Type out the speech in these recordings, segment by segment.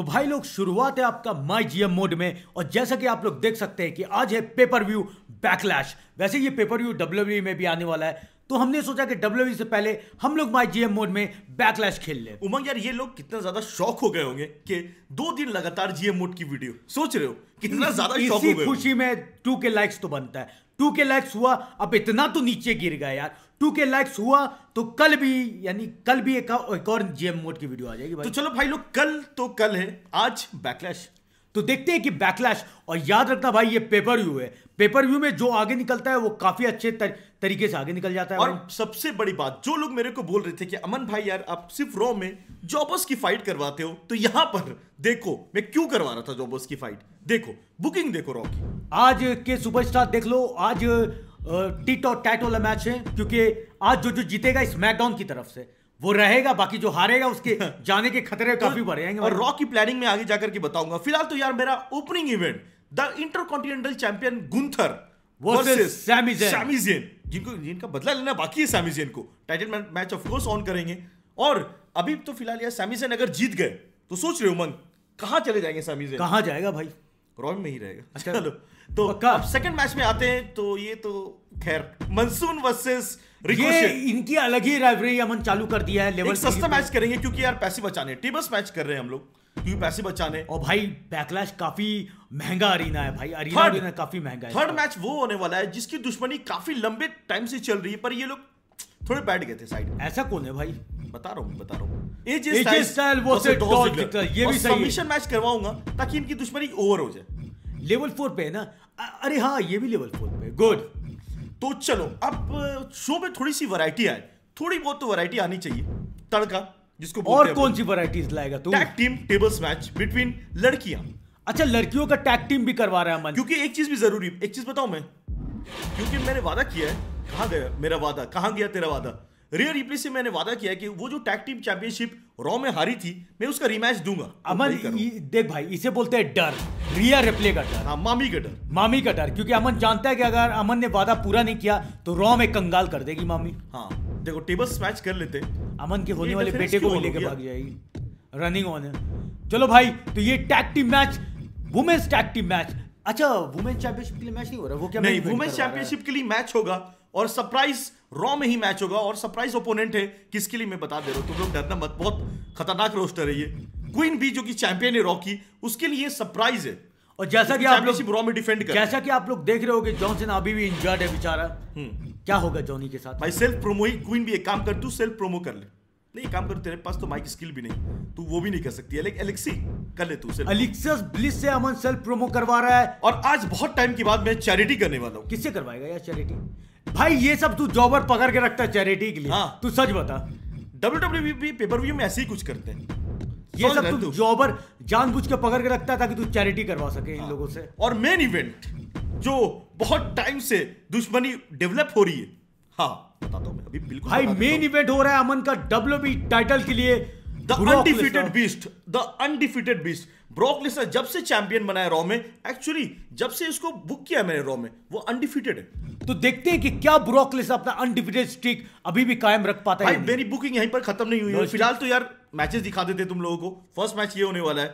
तो भाई लोग शुरुआत है आपका माई जीएम मोड में, और जैसा कि आप लोग देख सकते हैं कि आज है पेपर व्यू बैकलैश। वैसे ये पेपर व्यू WWE में भी आने वाला है, तो हमने सोचा कि WWE से पहले हम लोग माई जीएम मोड में बैकलैश खेल ले। उमंग यार, ये लोग कितना ज्यादा शौक हो गए होंगे कि 2 दिन लगातार जीएम मोड की वीडियो, सोच रहे हो कितना ज्यादा शौक हो गए। खुशी में 2K लाइक्स तो बनता है, 2K लाइक्स हुआ, अब इतना तो नीचे गिर गया यार। 2K लाइक्स हुआ तो कल भी एक और जीएम मोड की वीडियो आ जाएगी भाई। तो चलो भाई लोग, कल है, आज बैकलैश, तो देखते हैं कि बैकलैश। और याद रखना भाई, ये पेपर व्यू है, पेपर व्यू में जो आगे निकलता है वो काफी अच्छे तरीके से आगे निकल जाता है। और सबसे बड़ी बात, जो लोग मेरे को बोल रहे थे कि अमन भाई यार आप सिर्फ रॉ में जॉबर्स की फाइट करवाते हो, तो यहां पर देखो मैं क्यों करवा रहा था जॉबर्स की फाइट। देखो बुकिंग, देखो रॉ की, आज के सुपरस्टार देख लो। आज टीट और टैट वाला मैच है, क्योंकि आज जो जीतेगा स्मैकडाउन की तरफ से वो रहेगा, बाकी जो हारेगा उसके जाने के खतरे काफी बढ़ जाएंगे। और रॉ की प्लानिंग में आगे जाकर के बताऊंगा। फिलहाल तो यार मेरा opening event the intercontinental champion Gunther versus Sami Zayn, जिनका बदला लेना बाकी है सैमी ज़ेन को। Title match of course on करेंगे। और अभी तो फिलहाल यार सैमी ज़ेन अगर जीत गए तो सोच रहे हो उमंग कहां चले जाएंगे, सैमी ज़ेन कहां जाएगा भाई, रॉ में ही रहेगा। अच्छा चलो, तो अब सेकंड मैच में आते हैं। तो ये तो खैर मंसून वर्सेस ये, इनकी अलग ही राइवरी अमन चालू कर दिया है। लेवल सस्ता मैच करेंगे क्योंकि यार पैसे बचाने, टेबल्स मैच कर रहे हैं हम लोग क्योंकि पैसे बचाने। और भाई बैकलैश काफी महंगा अरीना है भाई, अरीना काफी महंगा है। थर्ड मैच वो होने वाला है जिसकी दुश्मनी काफी लंबे टाइम से चल रही है, पर ये लोग थोड़े बैठ गए थे साइड। ऐसा कौन है भाई, बता रहा हूँ एजे स्टाइल वर्सेस, ये भी सबमिशन मैच करवाऊंगा ताकि इनकी दुश्मनी ओवर हो जाए। लेवल 4 पे है ना, अरे हाँ ये भी लेवल 4 पे, गुड। तो चलो अब शो में थोड़ी सी वैरायटी आए, थोड़ी बहुत तो वैरायटी आनी चाहिए, तड़का जिसको बोलते हैं। और कौन सी वैरायटीज लाएगा तू? Tag team tables match between लड़कियां। अच्छा, लड़कियों का टैग टीम भी करवा रहा है अमन, क्योंकि एक चीज भी जरूरी, एक चीज बताऊं मैं, क्योंकि मैंने वादा किया है, कहाँ गया मेरा वादा, कहाँ गया तेरा वादा, रियल रिप्ले से मैंने वादा किया है कि वो जो टैग टीम चैंपियनशिप रॉ में हारी थी मैं उसका रीमैच दूंगा। अमन देख भाई, इसे बोलते हैं डर, रियल रिप्ले का डर। हाँ, मामी का डर, क्योंकि अमन जानता है कि अगर अमन ने वादा पूरा नहीं किया तो रॉ में कंगाल कर देगी मामी। हाँ देखो, टेबल्स मैच कर लेते, अमन के होने वाले बेटे को लेकर भाग जाएगी, रनिंग ऑन है। चलो भाई, तो ये tag team match, women's tag team match. अच्छा, वुमेन चैंपियनशिप के लिए मैच नहीं हो रहा, वो क्या? नहीं, वुमेन चैंपियनशिप के लिए मैच होगा और सरप्राइज रॉ में ही मैच होगा। और सरप्राइज ओपोनेंट है किसके लिए मैं बता दे रहा हूँ, तुम लोग डरना मत, बहुत खतरनाक रोस्टर है ये। क्वीन बी जो कि चैंपियन है रॉ की, उसके लिए सरप्राइज है। और जैसा कि आप लोग रॉ में डिफेंड कर, जैसा कि आप लोग देख रहे हो कि जॉन सीना अभी भी इंजर्ड है बेचारा, क्या होगा जॉनी के साथ भाई। सेल्फ प्रोमो ही क्वीन बी, एक काम कर तू सेल्फ प्रोमो कर ले, नहीं काम कर, तेरे पास तो माइक स्किल भी नहीं, तू वो भी नहीं कर सकती। एलेक्सी कर ले तू, एलेक्सिस ब्लिस से अमन सेल्फ प्रोमो करवा रहा है। और आज बहुत टाइम के बाद मैं चैरिटी करने वाला हूँ। किससे करवाएगा यार चैरिटी? भाई ये सब तू जॉबर पकड़ के रखता है चैरिटी के लिए। हाँ। तू सच बता, WWE पेपर व्यू में ऐसे ही कुछ करते हैं, ये सब तू जॉबर जानबूझ के पकड़ के रखता है ताकि तू चैरिटी करवा सके इन लोगों से। और मेन इवेंट जो बहुत टाइम से दुश्मनी डेवलप हो रही है, हाँ बताता हूँ मैं अभी बिल्कुल। भाई मेन इवेंट हो रहा है अमन का WWE टाइटल के लिए, the undefeated beast Brock Lesnar. जब से चैंपियन बनाया रॉ में, एक्चुअली जब से इसको बुक किया मैंने रॉ में, वो अनडिफिटेड है। तो देखते हैं कि क्या ब्रॉक लेसनर अपना अनडिफिटेड स्ट्रीक अभी भी कायम रख पाता है। मेरी बुकिंग यहीं पर खत्म नहीं हुई है। फिलहाल तो यार मैचेस दिखा देते तुम लोगों को। फर्स्ट मैच ये होने वाला है,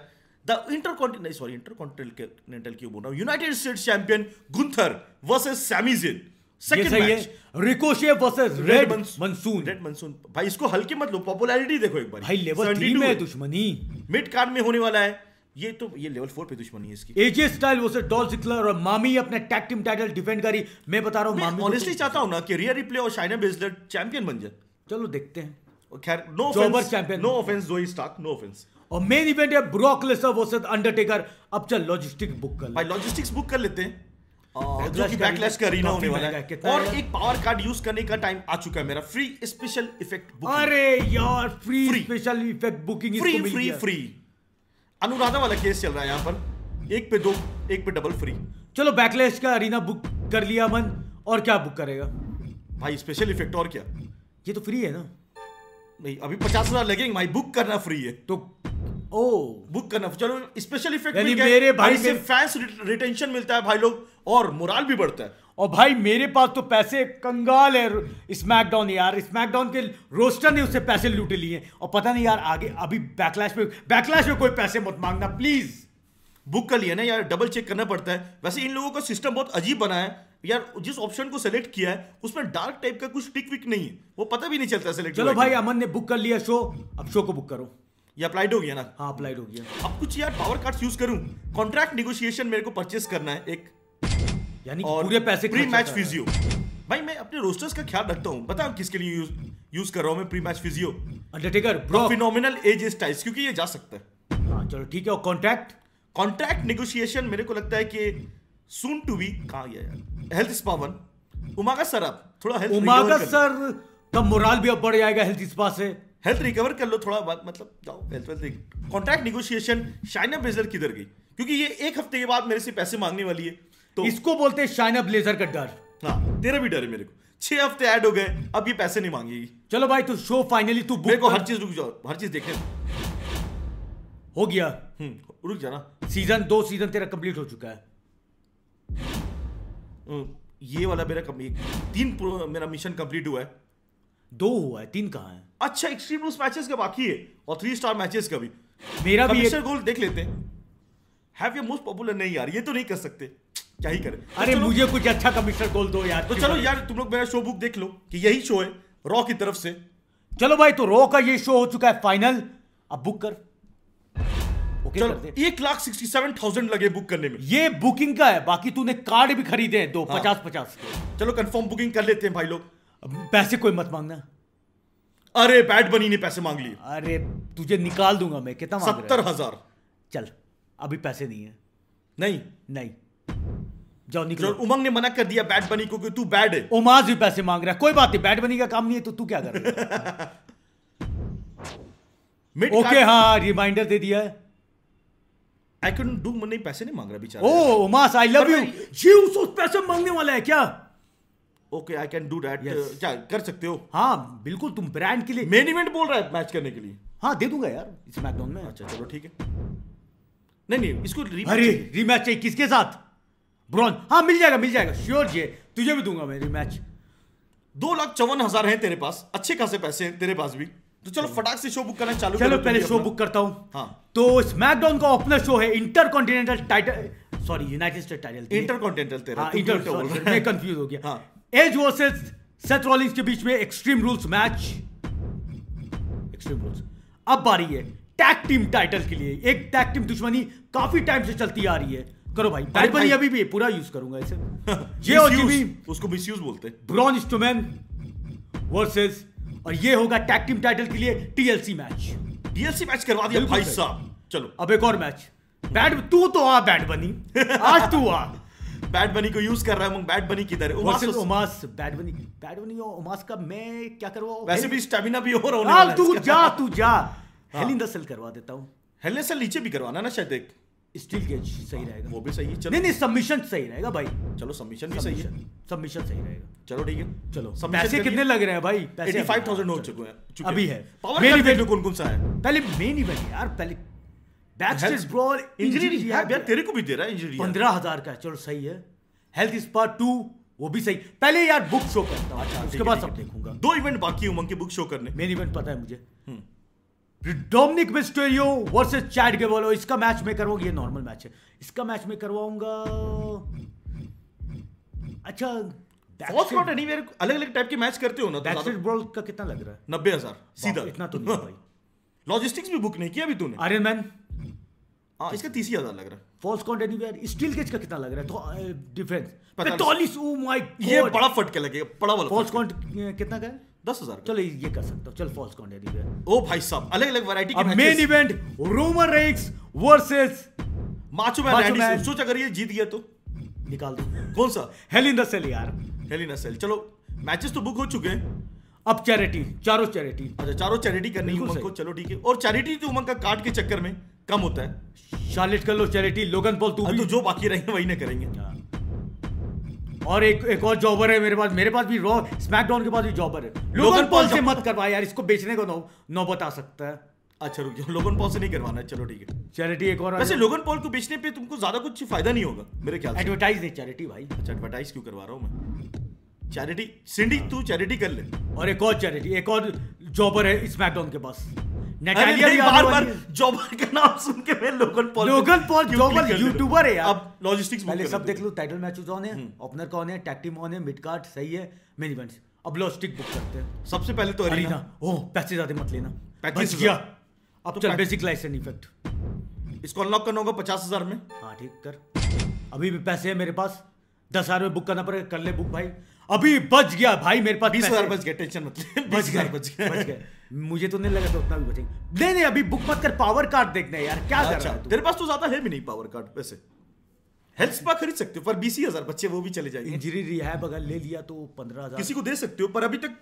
द इंटरकॉन्टिनेंटल क्यों बोल रहा हूं, United States champion Gunther versus Sami Zayn. Second match Ricochet versus red monsoon. भाई इसको हल्के मत लो, पॉपुलैरिटी देखो एक बार भाई। लेवल 3 में दुश्मनी, मिड कार्ड में होने वाला है ये, तो ये लेवल 4 पे दुश्मनी है इसकी। AJ Styles versus Dolph Ziggler, और मामी अपने टैग टीम टाइटल डिफेंड करी। मैं बता रहा हूं मामी, ऑनेस्टली चाहता हूं ना कि रिया रिप्ले और शाइना बेज़लर चैंपियन बन जाए। चलो देखते हैं, खैर नो ऑफेंस जोई स्टार्क, नो ऑफेंस। और मेन इवेंट है ब्रॉक लेसनर वर्सेस अंडरटेकर। अब चल लॉजिस्टिक्स बुक कर ले भाई, लॉजिस्टिक्स बुक कर लेते हैं जो कि बैकलैश का रीना होने वाला है। और एक पावर कार्ड यूज करने का टाइम आ चुका है मेरा, फ्री स्पेशल इफेक्ट बुकिंग। अरे यार free special effect booking, free Anuradha वाला केस चल रहा है यहाँ पर, 1 पे 2, 1 पे डबल फ्री। चलो बैकलैश का अरीना बुक कर लिया अमन, और क्या बुक करेगा भाई, स्पेशल इफेक्ट और क्या, ये तो फ्री है ना। नहीं अभी 50,000 लगेंगे भाई, बुक करना फ्री है तो बुक करना। चलो स्पेशल इफेक्ट मेरे भाई से फैंस रिटेंशन मिलता है भाई लोग, और मोराल भी बढ़ता है। और भाई मेरे पास तो पैसे कंगाल है स्मैकडाउन, यार स्मैकडाउन के रोस्टर ने उससे पैसे लूट लिए और पता नहीं यार आगे अभी बैकलैश में कोई पैसे मत मांगना प्लीज। बुक कर लिया ना यार, डबल चेक करना पड़ता है। वैसे इन लोगों का सिस्टम बहुत अजीब बना है यार, जिस ऑप्शन को सेलेक्ट किया है उसमें डार्क टाइप का कुछ टिक विक नहीं है, वो पता भी नहीं चलता सेलेक्ट। चलो भाई अमन ने बुक कर लिया शो, अब शो को बुक करो। ये अप्लाइड हो गया ना? हाँ अप्लाइड हो गया। अब कुछ यार पावर कार्ड्स यूज करूं। कॉन्ट्रैक्ट नेगोशिएशन मेरे को परचेस करना है एक, यानी पूरे पैसे। प्री मैच फिजियो, भाई मैं अपने रोस्टर्स का ख्याल रखता हूँ, बताओ किसके लिए यूज कर रहा हूँ मैं pre match physio? Undertaker, Brock, phenomenal AJ Styles, क्योंकि ये जा सकता है। हाँ चलो ठीक है। और कॉन्ट्रैक्ट नेगोशिएशन मेरे को लगता है कि सून टू बी, कहाँ गया यार, health spa one, Umaga sir आप थोड़ा हेल्थ, उमागा सर का मोरल भी अब बढ़ जाएगा हेल्थ स्पा से, हेल्थ रिकवर कर लो थोड़ा बात, मतलब जाओ health. Contract negotiation Shayna Baszler किधर गई, क्योंकि ये एक हफ्ते के बाद मेरे से पैसे मांगने वाली है, तो इसको बोलते हैं शाइना ब्लेजर का डर। हाँ तेरा भी डर है मेरे को, 6 हफ्ते ऐड हो गए, अब ये पैसे नहीं मांगेगी। चलो भाई तो शो फाइनली तू बुक मेरे को, हर चीज रुक जाओ, हर चीज देखने हो गया। रुक जाना, सीजन 2 तेरा कंप्लीट हो चुका है। ये वाला मेरा 3 मेरा मिशन कंप्लीट हुआ है, 2 हुआ है, 3 कहाँ है? अच्छा एक्सट्रीम रूल्स मैचेस का बाकी है और 3 स्टार मैचेस का भी। मेरा भी एक गोल देख लेते हैं। हैव योर मोस्ट पॉपुलर, नहीं यार ये तो नहीं कर सकते, क्या ही करें। अरे तो मुझे कुछ अच्छा कमिश्नर गोल दो यार। तो चलो यार तुम लोग मेरा शो बुक देख लो कि यही शो है रॉ की तरफ से। चलो भाई तो रॉ का ये शो हो चुका है फाइनल, अब बुक कर। चलो 1,67,000 लगे बुक करने में, ये बुकिंग का है, बाकी तूने कार्ड भी खरीदे हैं 2 50-50। चलो कंफर्म बुकिंग कर लेते हैं भाई लोग, पैसे कोई मत मांगना। अरे बैट बनी ने पैसे मांग लिए। अरे तुझे निकाल दूंगा मैं, कितना मांग रहा है? 70,000। चल अभी पैसे नहीं है। नहीं नहीं जाओ निकलो। उमंग ने मना कर दिया बैट बनी को कि तू बैड है। उमाज भी पैसे मांग रहा है, कोई बात नहीं, बैट बनी का काम नहीं है तो तू क्या कर रहा है। ओके हाँ रिमाइंडर दे दिया है। आई कैन डू, नहीं पैसे नहीं मांग रहा बेचारा। ओ उमास आई लव यू, जीव पैसे मांगने वाला है क्या? Okay I can do that, क्या कर सकते हो? हाँ बिल्कुल, तुम ब्रांड के लिए मेन इवेंट बोल रहा है मैच करने के लिए। हाँ दे दूंगा यार स्मैकडाउन में। अच्छा चलो ठीक है। नहीं इसको रीमैच चाहिए। किसके साथ? ब्रॉन। हाँ मिल जाएगा श्योर, ये तुझे भी दूंगा मैं रीमैच। 2,54,000 है तेरे पास, अच्छे खासे पैसे हैं तेरे पास भी, तो चलो फटाक से शो बुक करना चालू। चलो पहले शो बुक करता हूँ। हाँ तो स्मैकडाउन का ओपनर शो है intercontinental title, sorry United State title, intercontinental, मैं कंफ्यूज हो गया। एज वर्सेस सेथ रॉलिंस के बीच में extreme rules match, extreme rules. अब बारी है टैग टीम टाइटल के लिए, एक टैग टीम दुश्मनी काफी टाइम से चलती आ रही है। करो भाई, बैट बनी अभी भी पूरा यूज करूंगा इसे। ये और जीबी, उसको मिसयूज बोलते हैं। ब्रॉन स्ट्रोमैन वर्सेस, और ये होगा टैग टीम टाइटल के लिए टीएलसी मैच। टीएलसी मैच करवा दिया भाई साहब। चलो अब एक और मैच, बैट तू तो आ बैट बनी, आज तू आ। बैट बनी को यूज कर रहा है, बैट बनी किधर है? उमास, बैट बनी और उमास का मैं क्या करवाऊं? वैसे भी स्टैमिना भी और होने वाला है। तू जा हेल इन द सेल करवा देता हूं। हेल इन द सेल नीचे भी करवाना ना शायद, एक स्टील गेज सही रहेगा। वो भी सही है। चलो नहीं सबमिशन सही रहेगा भाई। चलो सबमिशन भी सही है, सबमिशन सही रहेगा। चलो ठीक है। चलो पैसे कितने लग रहे हैं भाई? 85,000 हो चुके हैं अभी है। मेन इवेंट कौन कौन सा है? पहले मेन इवेंट यार, पहले बैकस्टेज ब्रॉल, इंजरी यार तेरे को भी दे रहा है इंजरी, 15,000 का है, चलो सही है। हेल्थ स्पार्ट 2 वो भी सही। पहले यार बुक शो करता हूँ, अच्छा उसके बाद सब देखूंगा। 2 इवेंट बाकी उमंग के बुक शो करने। मेन इवेंट पता है मुझे, Dominik Mysterio versus Chad Gable, इसका मैच में करवाऊंगा। ये नॉर्मल मैच है, इसका मैच में करवाऊंगा। अच्छा अलग अलग टाइप के मैच करते हो ना? बैकस्टेज ब्रॉल का कितना लग रहा है? 90,000 सीधा। इतना तो नहीं भाई, लॉजिस्टिक्स भी बुक नहीं किया अभी तूने। आयरन मैन इसका 30,000 लग रहा है। Falls count anywhere steel cage का कितना लग रहा है? डिफरेंस 45। ओ माय गॉड ये बड़ा फटके लगेगा, बड़ा वाला। फॉल्स काउंट कितना का है? 10,000। चलो ये कर सकता हूं, चल फॉल्स काउंट एनीवेयर। ओ भाई साहब अलग-अलग वैरायटी के matches. Main event Roman Reigns versus Macho Man Randy. सोच अगर ये जीत गया तो निकाल दूं। कौन सा? हेल इन द सेल यार, हेल इन द सेल। चलो मैचेस तो बुक हो चुके हैं, अब चैरिटी, चारों चैरिटी। अच्छा चारों चैरिटी करनी है उमंग को, चलो ठीक है। और चैरिटी तो उमंग का कार्ड के चक्कर में कम होता है। शार्लेट कर लो चैरिटी, लोगन पॉल तू भी, तो जो बाकी रहेंगे वही ना करेंगे। और एक और जॉबर है मेरे पास, भी रॉ स्मैकडाउन के पास भी जॉबर है। लोगन पॉल से मत करवा यार, इसको बेचने को नौबत आ सकता है। अच्छा रुक जाओ, लोगन पॉल से नहीं करवाना है, चलो ठीक है। चैरिटी एक और, वैसे लोगन पॉल को बेचने पे तुमको ज्यादा कुछ फायदा नहीं होगा मेरे ख्याल से। एडवर्टाइज नहीं, चैरिटी भाई। अच्छा एडवर्टाइज क्यों करवा रहा हूँ मैं? चैरिटी सिंडी, तू चैरिटी कर ले। और एक और चैरिटी, एक और जॉबर है स्मैकडाउन के पास, बार-बार जॉबर का नाम सुन के मैं लोगन पॉल जॉबर यूट्यूबर है। अब लॉजिस्टिक्स पहले सब देख लो, टाइटल मैचेस ऑन है, ओपनर कौन है, टैग टीम ऑन है, मिड कार्ड सही है, मेन इवेंट्स। अब लॉजिस्टिक बुक करते हैं सबसे पहले तो अरीना। ओह पैसे ज्यादा मत लेना, पैकेज किया। अब चल बेसिक लाइसेंस इफेक्ट, इसको अनलॉक करना होगा 50,000 में। हाँ ठीक कर, अभी भी पैसे है मेरे पास, 10,000 में बुक करना पड़ेगा, कर ले बुक भाई। अभी बच गया भाई मेरे पास 20,000 बच गए, टेंशन मत ले। बच गए मुझे तो नहीं लगा था उतना भी बचेंगे। नहीं अभी बुक मत कर, पावर कार्ड देखना है यार क्या कर रहा है। तेरे पास तो ज्यादा है भी नहीं पावर कार्ड, वैसे हेल्थ स्पा खरीद सकते हो पर 20,000 बच्चे वो भी चले जाएंगे। इंजरी रिहैब अगर ले लिया तो 15,000 किसी को दे सकते हो, पर अभी तक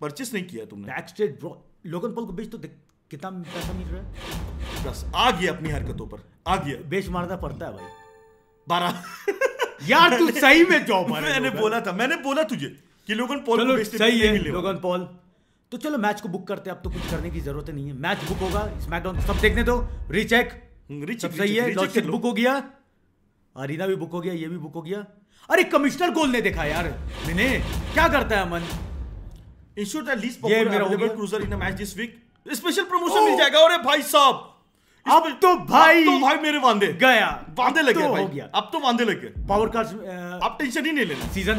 परचेस नहीं किया तुमने। बैक स्टेज लोगन पॉल को बेच तो कितना पैसा मिल रहा है। बस आ गया अपनी हरकतों पर, आ गया। बेच मारना पड़ता है भाई 12 यार तू सही में जॉबर है। मैंने बोला तुझे कि लोगन पॉल को बेचते सही है लोगन पॉल। तो चलो मैच को बुक करते हैं, अब तो कुछ करने की जरूरत नहीं है, मैच बुक होगा। स्मैकडाउन सब देखने दो, रीचेक सही है, लॉजिस्टिक बुक हो गया, अरीना भी बुक हो गया, ये भी बुक हो गया। अरे कमिश्नर गोल ने देखा यार, मैंने क्या करता है Aman. Ensure the least popular available cruiser in a match this week, special promotion मिल जाएगा। अरे भाई साहब अब तो भाई मेरे वांदे लगे तो भाई। हो गया अब तो वांदे लगे। पावर कार्ड्स आप टेंशन ही नहीं लेना, सीजन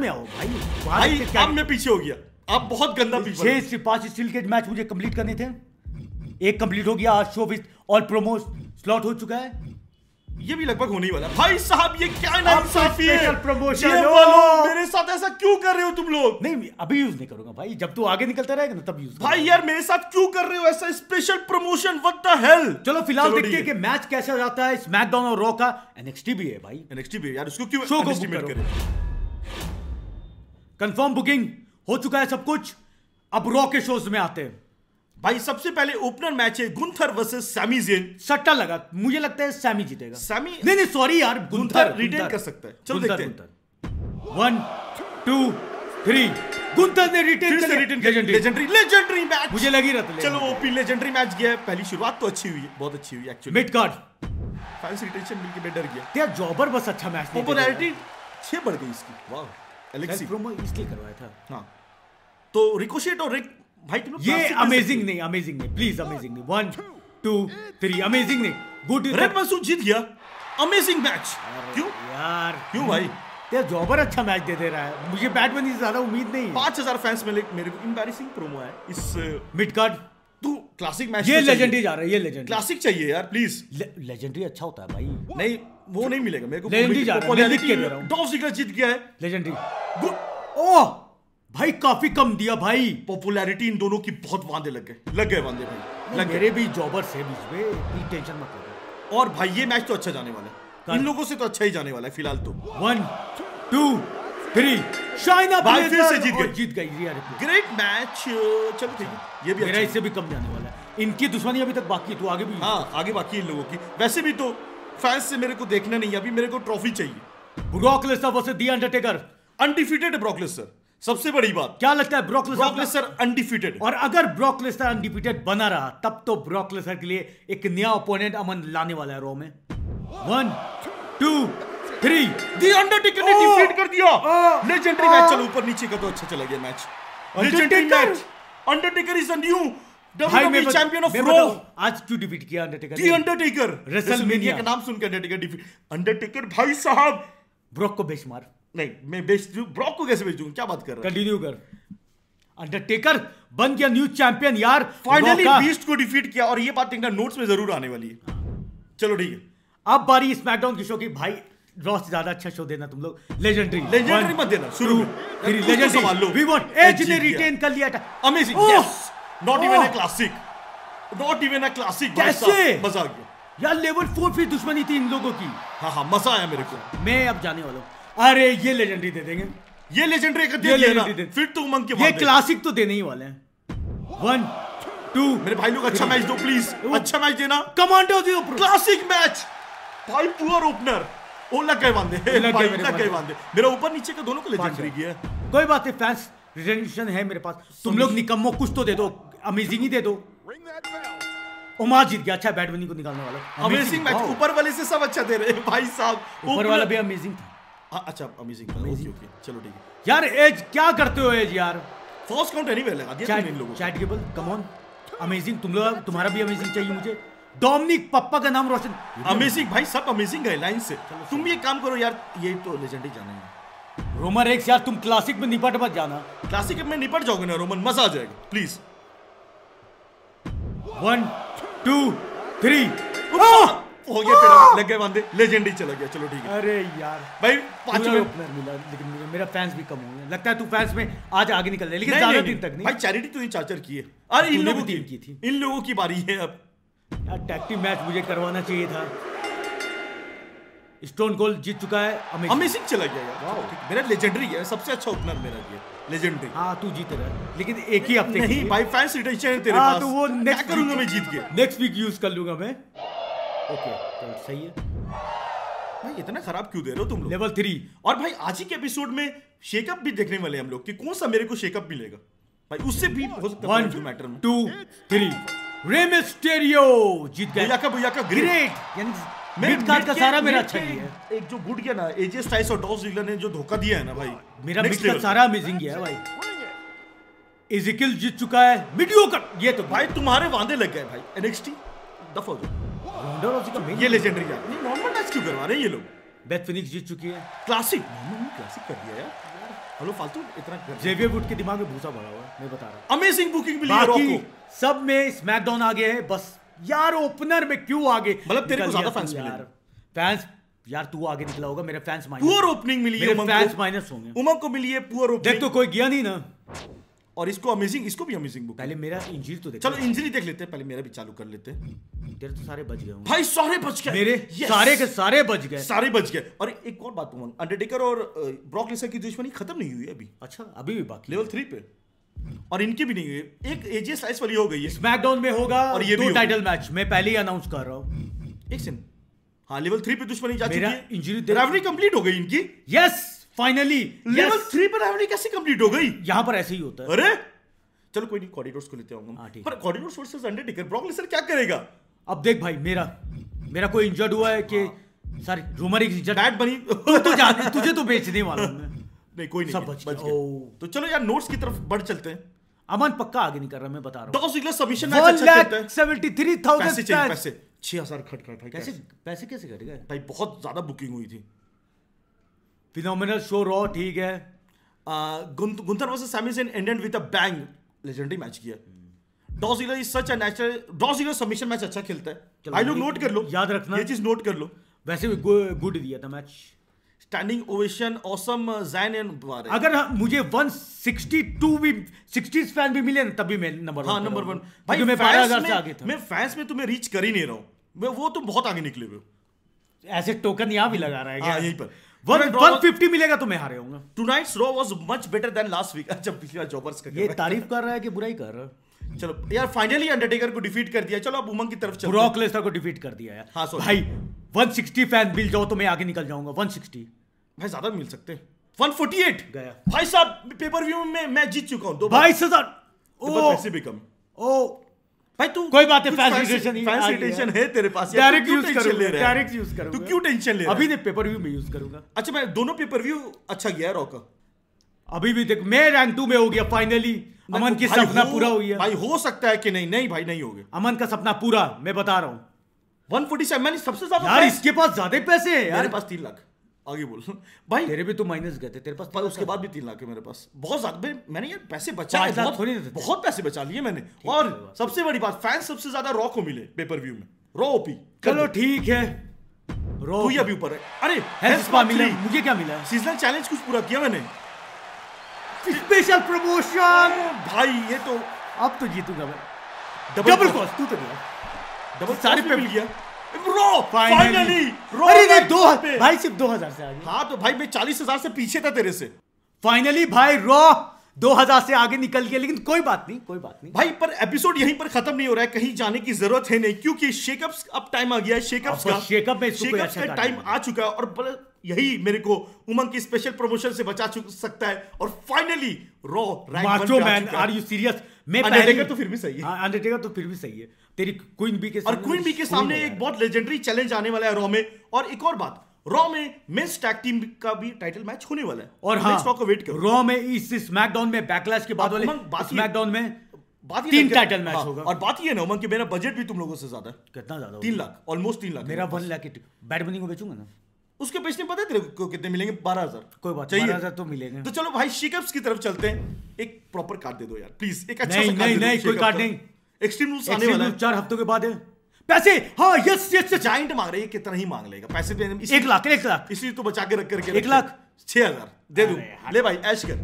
में आओ भाई। काम में पीछे हो गया, आप बहुत गंदा पीछे। 6 से 5 स्टील के मैच मुझे कंप्लीट करने थे, एक कंप्लीट हो गया। आज show with all promo slot हो चुका है, ये भी लगभग होने ही वाला। भाई साहब ये क्या नाइंसाफी है, प्रमोशन मेरे साथ ऐसा क्यों कर रहे हो तुम लोग। नहीं अभी यूज नहीं करूंगा भाई, जब तू आगे निकलता रहेगा ना तब यूज। भाई यार मेरे साथ क्यों कर रहे हो ऐसा special promotion, what the hell. चलो फिलहाल देखते हैं कि मैच कैसा जाता है। स्मैकडाउन और रॉ का NXT भी है भाई, NXT भी है यार, उसको क्यों एस्टिमेट करें। कंफर्म बुकिंग हो चुका है सब कुछ, अब रॉ के शोज में आते हैं भाई। सबसे पहले ओपनर मैच है गुंथर वर्सेस सैमी जेन। सट्टा लगा, मुझे लगता है सैमी जीतेगा। नहीं सॉरी यार, गुंथर रिटेन कर सकता है। चलो देखते हैं 1 2 3 गुंथर ने रिटेन। लेजेंडरी मैच मुझे लगी रहता है। चलो ओपी लेजेंडरी मैच गया, पहली शुरुआत तो अच्छी हुई है, बहुत अच्छी हुई actually. Mid card fans retention मिलके मैं डर गया। क्या जॉबर बस अच्छा मैच था, पॉपुलैरिटी 6 बढ़ गई इसकी। वाह एलेक्सी प्रोमो इसलिए करवाया था। हां तो रिकोशेट और भाई तुम लोग ये अमेजिंग नहीं प्लीज, अमेजिंग नहीं। 1 2 3 अमेजिंग नहीं, गुड। रेड मसूद जीत गया, अमेजिंग मैच। क्यों यार क्यों भाई, तेरा जॉबर अच्छा मैच दे रहा है, मुझे बैटमैन से ज्यादा उम्मीद नहीं। 5000 फैंस मिले मेरे को, एम्बैरेसिंग प्रोमो है इस मिड कार्ड। तू क्लासिक मैच ये लेजेंडरी जा रहा है, ये लेजेंडरी क्लासिक चाहिए यार प्लीज। लेजेंडरी अच्छा होता है भाई। नहीं वो नहीं मिलेगा मेरे को, लेजेंडरी जा रहा है। डॉफ सीकर जीत गया है लेजेंडरी। ओह भाई काफी कम दिया भाई, पॉपुलैरिटी इन दोनों की बहुत वांदे लग गए भाई। मेरे भी जॉबर से बीच टेंशन मत करो। और भाई ये मैच तो अच्छा जाने वाला है, इन लोगों से तो अच्छा ही जाने वाला है फिलहाल तो। 1 2 3 शाइना भाई फिर से जीत गई यार, ग्रेट मैच। चलो ठीक है, ये भी मेरा इससे भी कम जाने वाला है। इनकी दुश्मनी अभी तक बाकी है, तो आगे भी हां आगे बाकी है इन लोगों की। वैसे भी तो फैंस से मेरे को देखना नहीं है, अभी मेरे को ट्रॉफी चाहिए। Brock Lesnar versus the Undertaker, undefeated है ब्रॉक लेसनर। सबसे बड़ी बात क्या लगता है, ब्रॉक लेसनर अनडिफीटेड। और अगर ब्रॉक लेसनर अनडिफीटेड बना रहा तब तो ब्रॉक लेसनर के लिए एक नया ओपोनेंट अमन लाने वाला है रॉ में। 1 2 3 द अंडरटेकर ने डिफीट कर दिया। लेजेंडरी मैच, चलो ऊपर नीचे का तो अच्छा चला गया match. Legendary match, Undertaker is the new WWE champion of Raw. आज क्यों डिफीट किया अंडरटेकर, द अंडरटेकर रेसलमेनिया का नाम सुनकर अंडरटेकर डिफीट। अंडरटेकर भाई साहब ब्रॉक को बेच मार। नहीं मैं बेच दूं, ब्रॉक को कैसे बेच दूं, क्या बात कर रहा है। कंटिन्यू कर, अंडरटेकर बन गया न्यू चैंपियन यार, फाइनली बीस्ट को डिफीट किया। और ये बात देखना नोट्स में जरूर आने वाली है। चलो ठीक है, अब बारी स्मैकडाउन के शो की। भाई रॉ से ज्यादा अच्छा शो देना तुम लोग। लेजेंडरी मत देना शुरू में, लेजेंडरी संभाल लो। वी वांट एज ने रिटेन कर लिया था, amazing. Not even a classic कैसे मजा आ गया यार। लेवल 4 पे दुश्मनी थी इन लोगों की। हां मजा आया मेरे को, मैं अब जाने वाला हूं। अरे ये लेजेंडरी दे देंगे, ये लेजेंडरी का दे देना फिर तो उमंग के बाद। ये क्लासिक तो देने ही वाले हैं। 1 2 मेरे भाई लोग अच्छा मैच दो प्लीज, अच्छा मैच देना। कमांडो दे क्लासिक मैच भाई, पुअर ओपनर ओला के बांधे, मेरा ऊपर नीचे का दोनों को लेजेंडरी किया। कोई बात नहीं, फैंस रिटेंशन है मेरे पास। तुम लोग निकम्मो कुछ तो दे दो, अमेजिंग ही दे दो। ओमार जीत गया, अच्छा बैट बनी को निकालने वाला। अमेजिंग मैच, ऊपर वाले से सब अच्छा दे रहे हैं भाई साहब, ऊपर वाला भी अमेजिंग था। अच्छा अमेजिंग, चलो ठीक है यार। एज क्या करते हो एज यार, फर्स्ट काउंट एनीवे लगा दिया तुमने इन लोगों को। Chat cable come on, amazing तुम लोग, तुम्हारा भी अमेजिंग चाहिए मुझे। डोमिनिक पप्पा का नाम रोशन, अमेजिंग भाई सब अमेजिंग है लाइन से। तुम भी एक काम करो यार, ये तो लेजेंडरी जाना है। रोमन रेक्स यार तुम क्लासिक में निपट मत जाना, क्लासिक में निपट जाओगे ना रोमन, मजा आ जाएगा प्लीज। 1 2 3 हो गया, फिर लग गए बांधे, लेजेंडरी चला गया। चलो ठीक है। अरे यार भाई पांचवें ओपनर मिला, लेकिन मेरा फैंस भी कम हो गया लगता है। तू फैंस में आज आगे निकल रहे, लेकिन ज्यादा दिन तक नहीं भाई। चैरिटी तो चाचर की है, अरे इन लोगों की थी, इन लोगों की बारी है अब यार। टैक्टिक मैच मुझे करवाना चाहिए था। स्टोन कोल्ड जीत चुका है, अमेजिंग चला गया यार। मेरा लेजेंडरी है, सबसे अच्छा ओपनर मेरा ये लेजेंडरी। हां तू जीत रहा है, लेकिन एक ही हफ्ते नहीं भाई, फैंस रिटेंशन तेरे पास। हां तो वो नेक्स्ट करूंगा मैं, जीत के नेक्स्ट वीक यूज कर लूंगा मैं। ओके तो सही है भाई, इतना खराब क्यों दे रहे हो तुम लोग। लेवल 3 और भाई आज ही के एपिसोड में शेकअप भी देखने वाले हम लोग कि कौन सा मेरे को शेकअप मिलेगा भाई, उससे भी हो सकता है मैटर में। 2 3 रे मिस्टेरियो जीत गया, बुयाका ग्रेट। यानी मिड कार्ड का सारा मेरा अच्छा ही है। एक जो गुड गया ना एजे स्टाइल्स और डॉस जिगलर ने जो धोखा दिया है ना भाई, मेरा मिड का सारा अमेजिंग है भाई। इज़िकिल जीत चुका है, मीडियोकर। ये तो भाई तुम्हारे वादे लग गए भाई, एनएक्सटी दफ हो जाओ। ये लेजेंडरी यार, नहीं नॉर्मल मैच क्यों करवा रहे हैं ये लोग। बेथ फिनिक्स जीत चुकी है, क्लासिक क्लासिक कर दिया यार हेलो फालतू इतना। जेवियर वुड के दिमाग में भूसा भरा हुआ है, मैं बता रहा हूं। अमेजिंग बुकिंग मिली है रॉक को, सब में स्मैकडाउन आगे है बस यार। ओपनर में क्यों आगे, मतलब तेरे को ज्यादा फैंस मिले यार। फैंस यार तू आगे निकला होगा, मेरे फैंस माइनस। पुअर ओपनिंग मिली है, फैंस माइनस होंगे। उमंग को मिली है पुअर ओपनिंग, देख तो कोई गया नहीं ना। और इसको अमेजिंग, इसको भी अमेजिंग बुक। पहले मेरा इंजरी तो देख, चलो इंजरी देख लेते हैं, पहले मेरा भी चालू कर लेते हैं। तेरे तो सारे बच गए भाई, सारे बच गए मेरे, सारे के सारे बच गए, सारे बच गए। और एक और बात, तुम अंडरटेकर और ब्रॉक लेसनर की दुश्मनी खत्म नहीं हुई है अभी। अच्छा अभी भी बाकी लेवल 3 पे, और इनकी भी नहीं हुई। एक एजे स्लाइस वाली हो गई है, स्मैकडाउन में होगा। और ये टाइटल मैच मैं पहले ही अनाउंस कर रहा हूँ, एक सेकंड। हाँ लेवल 3 पे दुश्मनी जा चुकी है, इंजरी कंप्लीट हो गई इनकी। यस फाइनली लेवल 3 पर रावणी कैसे कंप्लीट हो गई, यहाँ पर ऐसे ही होता है। अरे चलो कोई नहीं, कॉरिडोर्स को लेते आऊंगा पर कॉरिडोर्स वर्सेस अंडरटेकर, ब्रॉक लेसनर क्या करेगा अब देख भाई। मेरा कोई इंजर्ड हुआ है कि सॉरी रोमर एक इंजर्ड बैट बनी तो जाने, तुझे तो बेचने वाला हूं मैं। नहीं कोई नहीं, सब बच गए। तो चलो यार नोट्स की तरफ बढ़ चलते हैं। अमन पक्का आगे नहीं कर रहा, मैं बता रहा हूं। 10 सबमिशन मैच अच्छा खेलता है, 73000 पैसे 6000 खट रहा था। कैसे पैसे कैसे कट गए भाई, बहुत ज्यादा बुकिंग हुई थी। फिनोमिनल शो रॉ ठीक है। Gunther versus Sami Zayn ended with a bang, legendary match किया। डॉ Ziggler is such a natural, डॉ ज़िगलर सबमिशन मैच अच्छा खेलता है भाई, लोग नोट कर लो, याद रखना ये चीज नोट कर लो। वैसे भी गुड दिया था match, standing ovation awesome Zayn and बारे। अगर मुझे 162 भी 60 फैन भी मिले ना, तब भी मैं नंबर 1 भाई। मैं 12000 से आगे था, मैं फैंस में तुम्हें रीच कर ही नहीं रहा हूं मैं, वो तुम बहुत आगे निकले हुए हो। ऐसे टोकन यहां भी लगा रहा है क्या, यहीं पर 150 मिलेगा तो मैं हारे होऊंगा। Tonight's Raw was much better than last week. अच्छा पिछली बार जॉबर्स का ये तारीफ कर रहा है कि बुराई कर रहा है। चलो यार फाइनली अंडरटेकर को डिफीट कर दिया, चलो अब उमंग की तरफ चलते हैं। ब्रॉक लेसनर को डिफीट कर दिया यार। हां सॉरी भाई 160 फैन मिल जाओ तो मैं आगे निकल जाऊंगा। 160 भाई ज्यादा मिल सकते हैं, 148 गया भाई साहब। पेपर व्यू में मैं जीत चुका हूं 2 बार 22000। ओ पैसे भी कम, ओ भाई तू कोई बात है, फैसिलिटेशन है तेरे पास, डायरेक्ट यूज करूंगा। तू क्यों टेंशन ले रहा है, अभी नहीं पेपर व्यू में यूज करूंगा। अच्छा मैं दोनों पेपर व्यू अच्छा गया रॉ का, अभी भी देख मैं रैंक 2 में हो गया फाइनली। अमन की सपना पूरा हो गया भाई, हो सकता है कि नहीं, नहीं भाई नहीं हो गया अमन का सपना पूरा, मैं बता रहा हूँ। 147 मैंने सबसे ज्यादा यार, इसके पास ज्यादा पैसे है यार, मेरे पास 3 लाख। आगे बोल भाई, तेरे भी तो माइनस गए थे, तेरे पास उसके बाद भी 3 लाख है मेरे पास। बहुत ज्यादा मैंने यार पैसे बचा, बहुत पैसे बचा लिए मैंने। और सबसे बड़ी बात, फैंस सबसे ज्यादा रॉ को मिले पेपर व्यू में, रॉ ओपी। चलो ठीक है रॉ तू अभी ऊपर है। अरे हेल्थ स्पा मिला, मुझे क्या मिला, सीजनल चैलेंज कुछ पूरा किया मैंने, स्पेशल प्रमोशन भाई। ये तो अब तो जीतूंगा मैं, डबल कॉस्ट तू तो डबल सारे पे मिल गया। फाइनली अरे 2000 भाई, सिर्फ 2000 से आगे। हाँ तो भाई मैं 40000 से पीछे था तेरे से। फाइनली भाई रॉ 2000 से आगे निकल गया, लेकिन कोई बात नहीं भाई। पर एपिसोड यहीं पर खत्म नहीं हो रहा है, कहीं जाने की जरूरत है नहीं, क्योंकि शेकअप्स अब टाइम आ गया है, शेकअप्स का टाइम आ चुका है। और यही मेरे को उमंग की स्पेशल प्रमोशन से बचा सकता है। और finally Raw Macho Man, are you serious? मैं अंडरटेकर तो फिर भी सही है, तेरी क्वीन बी के सामने, और क्वीन बी के सामने एक बहुत लेजेंडरी चैलेंज आने वाला है रॉ में। और एक और बात, रॉ में मेंस टैग टीम का भी टाइटल मैच होने वाला है। और हाँ, रॉ में इस स्मैकडाउन में बैकलैश के बाद वाले स्मैकडाउन में तीन टाइटल मैच होगा। और बात ये ना उमंग कि मेरा बजट भी तुम लोगों से ज्यादा है। कितना ज्यादा? 3 लाख, ऑलमोस्ट 3 लाख। मेरा 1 लाख बैड मनी को बेचूंगा ना, उसके बेचने पता है तेरे को कितने मिलेंगे? 12,000। कोई बात नहीं, 12,000 तो मिलेंगे। तो चलो भाई शेकअप्स की तरफ चलते हैं, एक प्रॉपर कार्ड दे दो यार प्लीज, एक अच्छा सा कार्ड। नहीं कोई कार्ड नहीं, एक्सट्रीम रूल्स आने वाला है 4 हफ्तों के बाद है। पैसे हाँ यस जाइंट मांग रहे हैं, कितना ही मांग लेगा पैसे। 1 लाख, इसलिए तो बचा के रख करके 1,06,000 दे दूं। ले भाई ऐश कर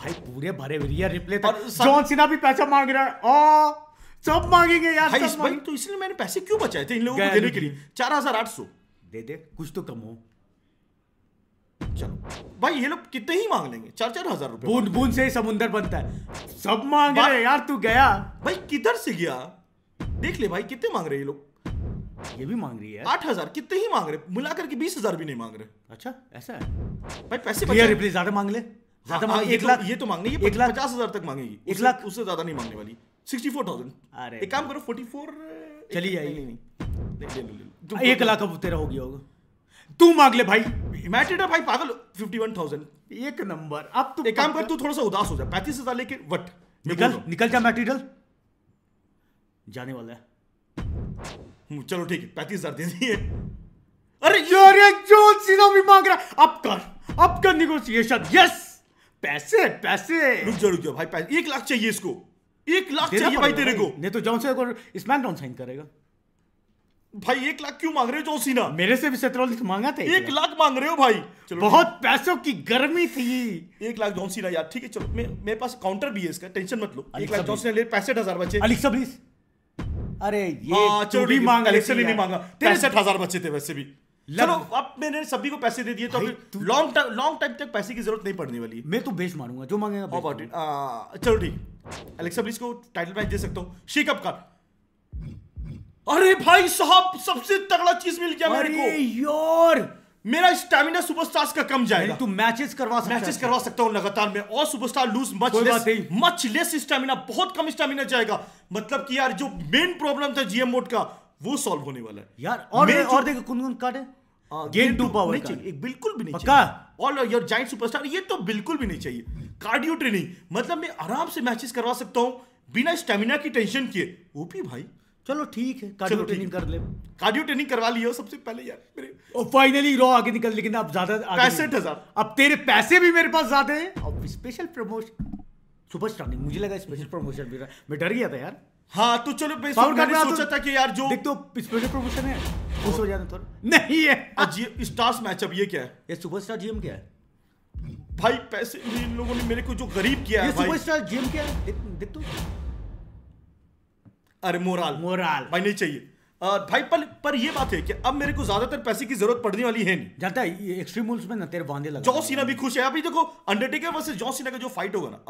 भाई, पूरे भरे भरिया रिप्ले तक। जॉन सीना भी पैसा मांग रहा है, ओ सब मांगेंगे यार भाई, तो इसलिए मैंने पैसे क्यों बचाए थे इन लोगों को देने के लिए। 4,800 दे दे, कुछ तो कम हो। चलो भाई ये लोग कितने ही मांग लेंगे, 4-4 हजार रुपए। बूंद बूंद से ही समुंदर बनता है, सब मांग रहे यार। तू गया भाई किधर से गया? देख ले भाई कितने मांग रहे ये लोग। ये भी मांग रही है 8,000, कितने ही मांग रहे, मिलाकर के 20,000 भी नहीं मांग रहे। अच्छा ऐसा है भाई, पैसे बचाए ज्यादा मांग ले, ज्यादा मांग। 1 लाख ये तो मांगने 1,50,000 तक मांगेगी, 1 लाख उससे ज्यादा नहीं मांगने वाली। 64,000। अरे एक काम करो 44 चली जाएगी, 1 लाख अब तेरा हो गया होगा, तू मांग ले भाई। इमेजिन भाई पागल, 51,000 एक नंबर। अब तू एक काम कर, तू थोड़ा सा उदास हो जा, 35,000 लेके वट निकल जा, मैटेरियल जाने वाला है। चलो ठीक है 35,000 दे दिए। अरे यार ये जॉन सीना भी मांग रहा है, अब कर निगोशिएशन। यस पैसे रुक जा भाई, पैसे 1 लाख चाहिए इसको, 1 लाख चाहिए भाई तेरे को, नहीं तो जॉन सीना स्मैकडाउन साइन करेगा भाई। 1 लाख क्यों मांग रहे हो जॉन सीना? मेरे से भी 17 लाख मांगा था, 1 लाख मांग रहे हो भाई। चलो बहुत पैसों की गर्मी थी, 1 लाख जॉन सीना यार। ठीक है चलो मेरे पास काउंटर भी है इसका, टेंशन मत लो। 1 लाख जॉन सीना ले, 65,000 बचे। अलेक्सा प्लीज, अरे ये तो भी मांग अलेक्सा ने नहीं मांगा। 63,000 बचे थे वैसे भी। चलो अब मैंने सभी को पैसे दे दिए, तो फिर लॉन्ग टाइम तक पैसे की जरूरत नहीं पड़ने वाली। मैं तो बेच मारूंगा जो मांगेगा। अबाउट इट चलो ठीक, अलेक्सा प्लीज को टाइटल मैच दे सकता हूँ, शेकअप का। अरे भाई साहब सबसे तगड़ा चीज मिल गया मेरे को यार, मेरा स्टैमिना सुपरस्टार्स का कम जाएगा। तू मैचेस करवा सकता हूं लगातार में, और superstar lose much less stamina, बहुत कम स्टैमिना जाएगा। मतलब कि यार जो मेन प्रॉब्लम था जीएम मोड का वो सॉल्व होने वाला है यार। और देखो कौन-कौन कार्ड है, गेन टू पावर एक बिल्कुल भी नहीं पक्का, ऑल योर जाइंट सुपरस्टार ये तो बिल्कुल भी नहीं चाहिए। कार्डियो ट्रेनिंग मतलब मैं आराम से मैचेस करवा सकता हूं बिना स्टैमिना की टेंशन किए। ओपी भाई चलो ठीक है, कार्डियो ट्रेनिंग कर ले, कार्डियो ट्रेनिंग करवा लियो सबसे पहले यार मेरे। और फाइनली रॉ आगे निकल, लेकिन अब ज्यादा 65,000, अब तेरे पैसे भी मेरे पास ज्यादा हैं। अब स्पेशल प्रमोशन सुपरस्टार नहीं, मुझे लगा स्पेशल प्रमोशन भी, मैं डर गया था यार। हाँ तो चलो मैंने सोचा था कि यार जो देख तो स्पेशल प्रमोशन है खुश हो जाना थोड़ा, नहीं है स्टार्स मैचअप। ये क्या है, ये सुपरस्टार जीएम क्या है भाई? पैसे इन लोगों ने मेरे को जो गरीब किया है। सुपरस्टार जीएम क्या है देख तो, अरे मोराल भाई नहीं चाहिए भाई। पर ये बात है कि अब मेरे को ज्यादातर पैसे की जरूरत पड़ने वाली है नहीं। जानता है ये एक्सट्रीम रूल्स में ना तेरे वांदे लगा। जॉन सीना भी खुश है अभी, देखो अंडरटेकर वर्सेस जॉन सीना का जो फाइट होगा ना,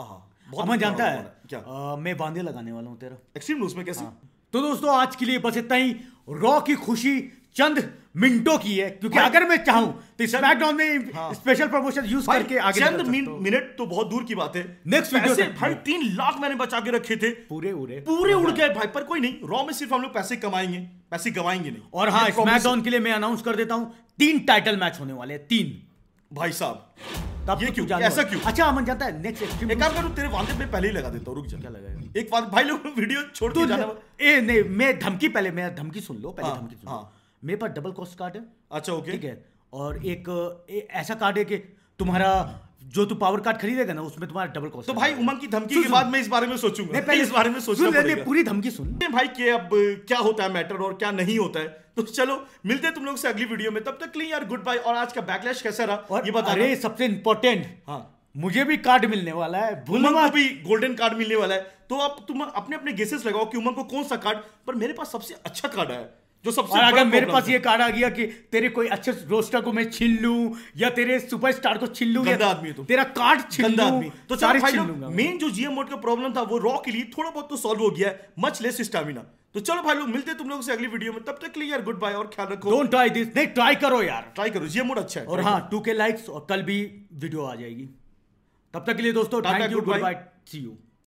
बहुत मैं जानता है क्या मैं वांदे लगाने वाला हूँ तेरा एक्सट्रीम रूल्स में कैसे। तो दोस्तों आज के लिए बस इतना ही, रॉ की खुशी चंद मिनटों की है, क्योंकि अगर मैं चाहूं तो स्मैकडाउन में स्पेशल प्रमोशन यूज करके आगे चंद मिनट तो बहुत दूर की बात है। नेक्स्ट वीडियो से भाई 3 लाख मैंने बचा के रखे थे, पूरे उड़ गए भाई। पर कोई नहीं, रॉ में सिर्फ हम लोग पैसे गवाएंगे नहीं। और हाँ स्मैकडाउन के लिए मैं अनाउंस कर देता हूँ 3 टाइटल मैच होने वाले हैं, 3 भाई साहब। ये क्यों ऐसा क्यों? अच्छा अमन जानता है नेक्स्ट एक्सट्रीम एक काम करूं, तेरे वादे पे पहले ही लगा देता हूं, रुक जा। क्या लगाएगा? एक बात भाई लोग वीडियो छोड़ के जाना ए नहीं, मैं धमकी सुन लो पहले, धमकी सुन। मेरे पास डबल कॉस्ट कार्ड है। अच्छा ओके ठीक है। और एक ऐसा कार्ड है कि तुम्हारा जो तू पावर कार्ड खरीदेगा ना उसमें तुम्हारा डबल कॉस्ट। तो भाई उमंग की धमकी के बाद मैं इस बारे में सोचूंगा, मैं पहले इस बारे में सोचूंगा, पहले पूरी धमकी सुन भाई कि अब क्या होता है मैटर और क्या नहीं होता है। तो चलो मिलते हैं तुम लोग से अगली वीडियो में, तब तक क्लीन यार गुड बाय। और आज का बैकलैश कैसा रहा और ये बता। अरे सबसे इंपॉर्टेंट हाँ, मुझे भी कार्ड मिलने वाला है, उमंग को भी गोल्डन कार्ड मिलने वाला है। तो अब तुम अपने गेसेस लगाओ कि उमंग को कौन सा कार्ड, पर मेरे पास सबसे अच्छा कार्ड है जो सबसे अगर मेरे पास ये कार्ड आ गया कि तेरे कोई अच्छे रोस्टर को मैं छीन लूं या तेरे सुपरस्टार को छीन लूं, गंदा आदमी तो तेरा कार्ड छीन लूं, तो सारे छीन लूंगा। मेन जो जीएम मोड का प्रॉब्लम था वो रॉ के लिए थोड़ा बहुत तो सॉल्व हो गया, मच लेस स्टैमिना। तो चलो भाई लोग, मिलते हैं तुम लोगों से अगली वीडियो में, तब तक के लिए यार गुड बाय और ख्याल रखो। डोंट ट्राई दिस, नहीं ट्राई करो यार, ट्राई करो, जीएम मोड अच्छा है। और हाँ, 2K लाइक्स और कल भी वीडियो आ जाएगी। तब तक के लिए दोस्तों, thank you, good bye, see you.